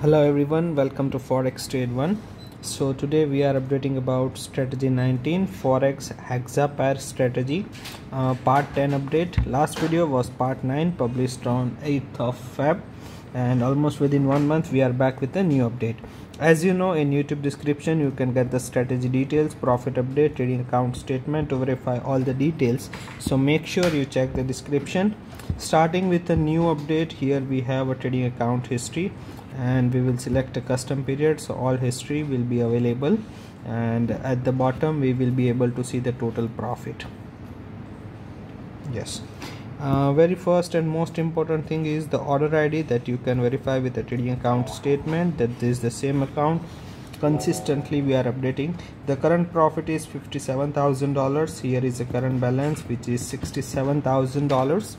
Hello everyone, welcome to Forex Trade 1. So today we are updating about strategy 19 Forex Hexa Pair Strategy part 10 update. Last video was part 9 published on 8th of Feb, and almost within 1 month we are back with a new update. As you know, in YouTube description you can get the strategy details, profit update, trading account statement to verify all the details. So make sure you check the description. Starting with a new update, here we have a trading account history and we will select a custom period, so all history will be available, and at the bottom we will be able to see the total profit. Yes, very first and most important thing is the order ID that you can verify with the trading account statement that this is the same account. Consistently we are updating. The current profit is $57,000. Here is the current balance, which is $67,000,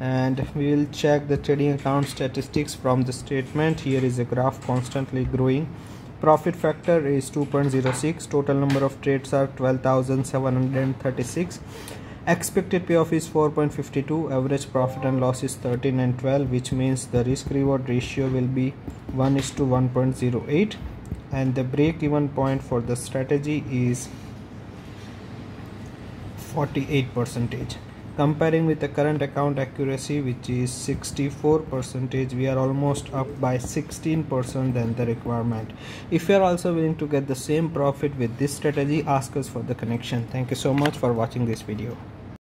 and we will check the trading account statistics from the statement. Here is a graph constantly growing. Profit factor is 2.06. Total number of trades are 12,736. Expected payoff is 4.52. Average profit and loss is 13 and 12, which means the risk reward ratio will be 1:1.08. And the break-even point for the strategy is 48%. Comparing with the current account accuracy, which is 64%, we are almost up by 16% than the requirement. If you are also willing to get the same profit with this strategy, ask us for the connection. Thank you so much for watching this video.